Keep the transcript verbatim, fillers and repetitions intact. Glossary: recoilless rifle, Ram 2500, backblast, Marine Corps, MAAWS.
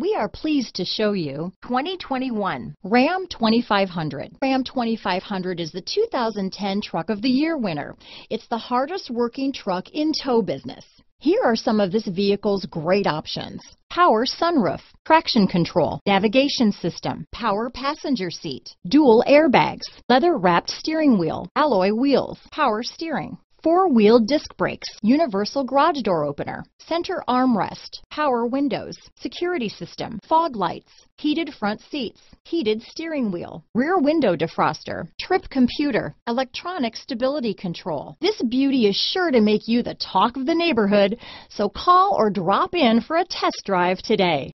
We are pleased to show you twenty twenty-one Ram twenty-five hundred. Ram twenty-five hundred is the two thousand ten Truck of the Year winner. It's the hardest working truck in tow business. Here are some of this vehicle's great options: power sunroof, traction control, navigation system, power passenger seat, dual airbags, leather-wrapped steering wheel, alloy wheels, power steering, four-wheel disc brakes, universal garage door opener, center armrest, power windows, security system, fog lights, heated front seats, heated steering wheel, rear window defroster, trip computer, electronic stability control. This beauty is sure to make you the talk of the neighborhood, so call or drop in for a test drive today.